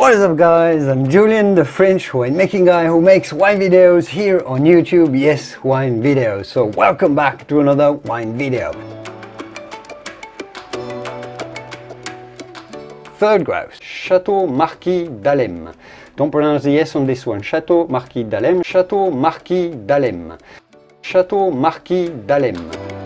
What is up guys, I'm Julien, the French winemaking guy who makes wine videos here on YouTube. Yes, wine videos. So welcome back to another wine video. Third grouse, Château Marquis d'Alesme. Don't pronounce the S on this one. Château Marquis d'Alesme, Château Marquis d'Alesme, Château Marquis d'Alesme.